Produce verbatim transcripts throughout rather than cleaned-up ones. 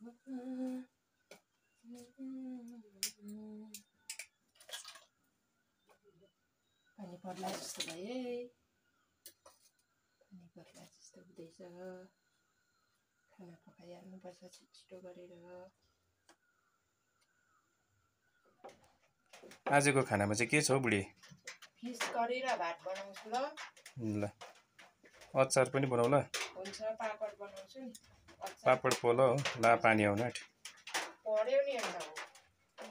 पानी पर्ला जस्तो भयो है, पानी पर्ला जस्तो हुँदैछ। खाना पकाइहाल्नुपर्छ छिटो गरेर। आजको खानामा चाहिँ के छ हौ बुढी? फिस करी र भात बनाउँछु ल। ल अचार पनि बनाऊ ल। हुन्छ, पापड बनाउँछु नि। पापड पोलो ला पानी आउन आँट पर्यो नि। अन्त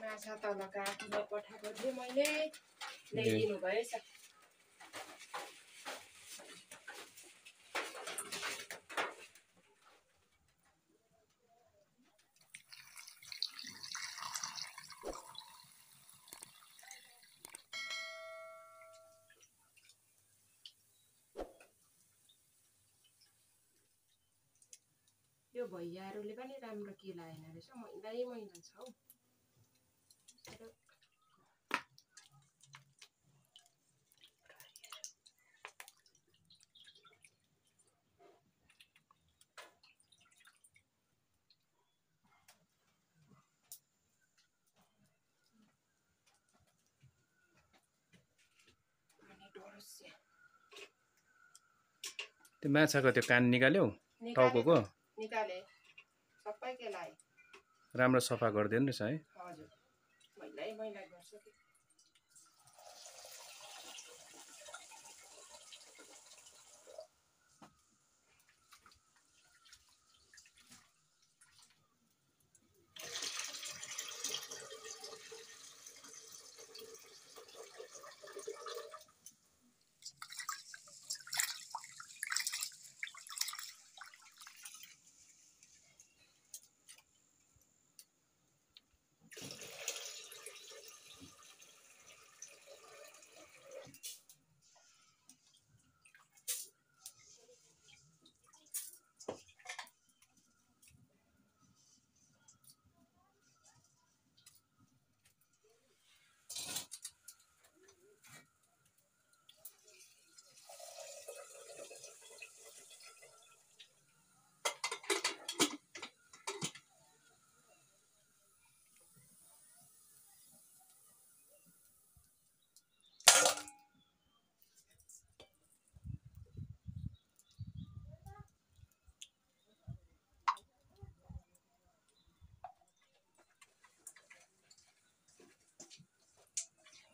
माछा तल काट्नु पठाएको थिएँ मैले, ल्याइदिनु भएछ। यो भैयाहरूले पनि राम्रो के लाएन रहेछ, मैलै मैला छ हौ। त्यो माछाको त्यो कान निकाल्यौ टाउको? निकाले, सबै के लाए। राम्रो सफा गर्दैन रहेछ है। हजुर, मैलै मैला गर्छ कि।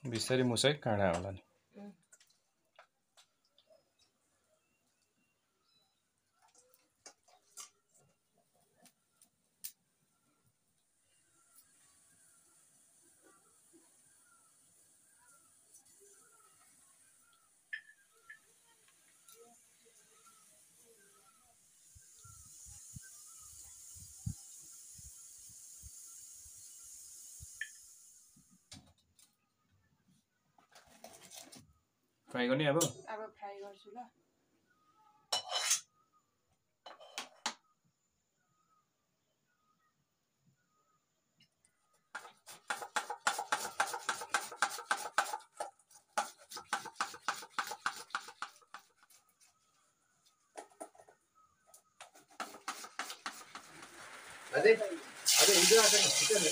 बिस्तारी मुसै काँडा होला नि। फ्राई गर्ने अब? अब फ्राई गर्छु ल। अरे अरे इधर आ इधर ले।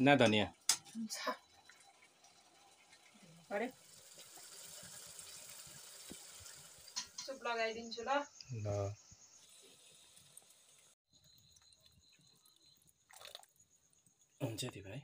ना धनिया सुप लगाइदिन्छु ल। हुन्छ दी भाइ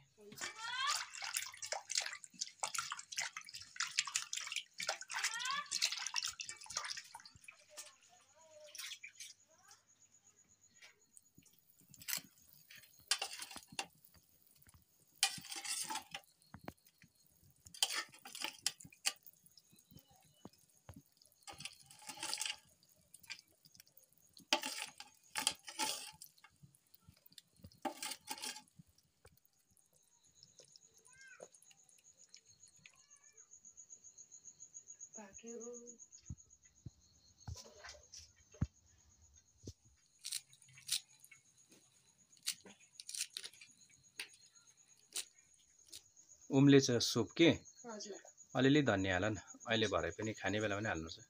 उम्ले सुप के अलिअलि धनिया हाल अहिले भरे पनि खाने बेला पनि हाल्नु छ।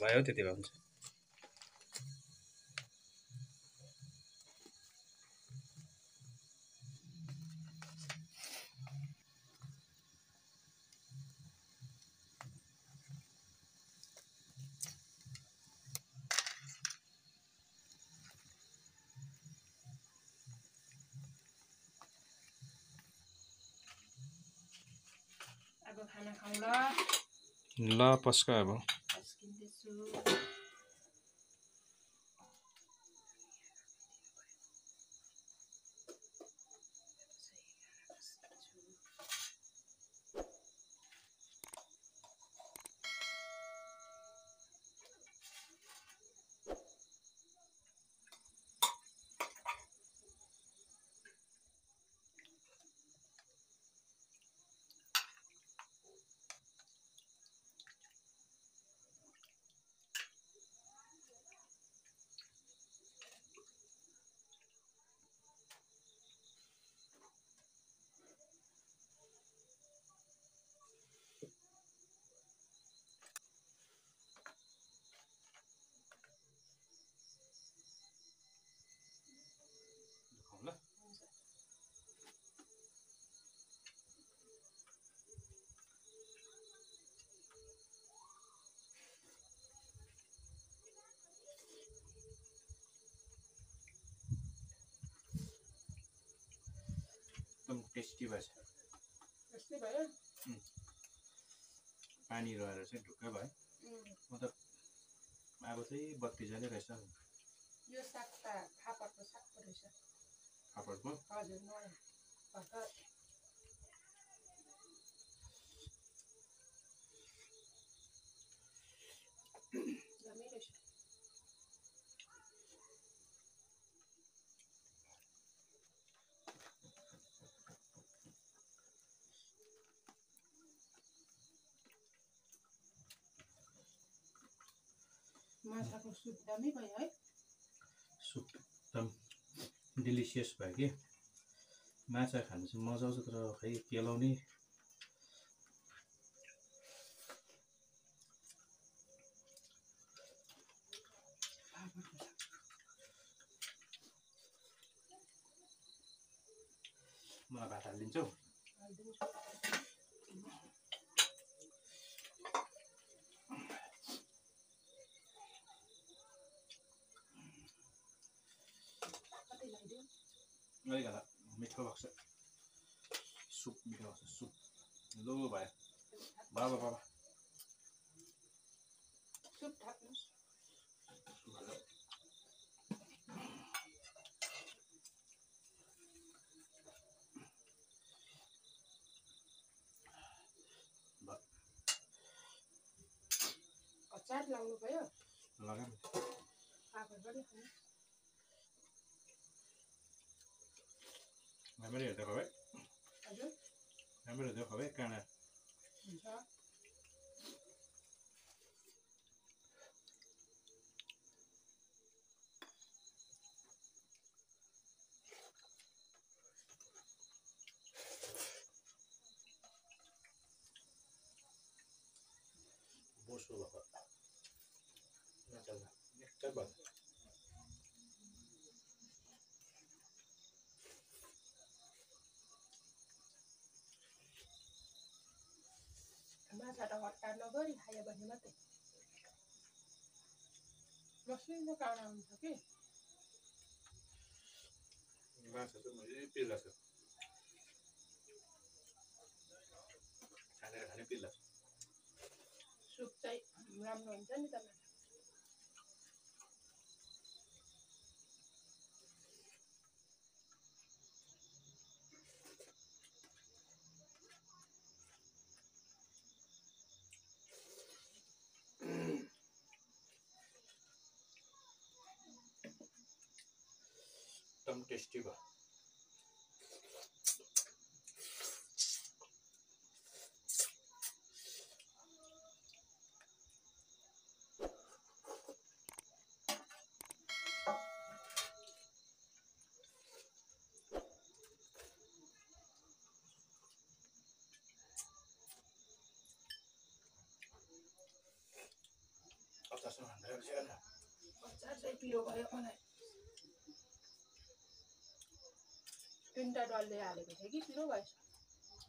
भयो त्यति भए हुन्छ। अब खाना खाऊ ल ल पस्का अब टेस्टी भाई टेस्टी भाई पानी रहेर चाहिँ ढुक्क भयो। म त अब चाहिँ बत्ती जले रहेछ यो साग त फापरको साग रहेछ। फापरको हजुर नयाँ फापर माछाको सुप दामी भयो है। सुप एकदम डिलिसियस भयो कि माछा खानु चाहिँ मजा आउँछ तर खै पेलाउने मलाई भात हालिदिन्छौ गरेला मिठो लाग्छ सुप मिठो लाग्छ सुप लो भाइ बाबा बाबा सुप थाप्नुस् अचार लाउनु भयो लगाम आफै पनि खानु हाम्रो हेर्दा खै हजुर हाम्रो हेर्दा खै काँडा हुन्छ। musuh bapak. Masalah ini terbang. Masa ada warga negeri hanya banyak mati. Masih nak orang sakit. Masa tu masih pilih tu. Ada ada pilih. Sukses ramai orang zaman. Tam tasty बा अच्छा सुना है अच्छा ना अच्छा से पीलो भाई अपन है तीन टा डॉल ले आ लेंगे ठीक है पीलो भाई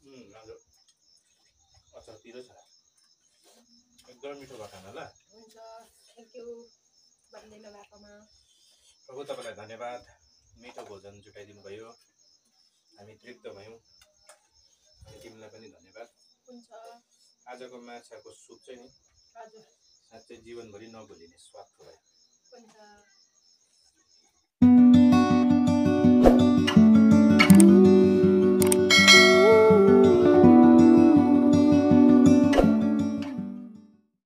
हम्म ना जो अच्छा पीलो चला एकदम मीठा बात है ना ला अच्छा थैंक यू बंदे ना बाप माँ बहुत अपने धन्यवाद मीठा भोजन जो कई दिन भाइयों हमें त्रिप्त भाइयों हमें टीम लगने धन्यवाद अच्छा आज को मैं चार को सूप चाहिए आज साथ जीवन भरी नौ बोली ने स्वाद खोया।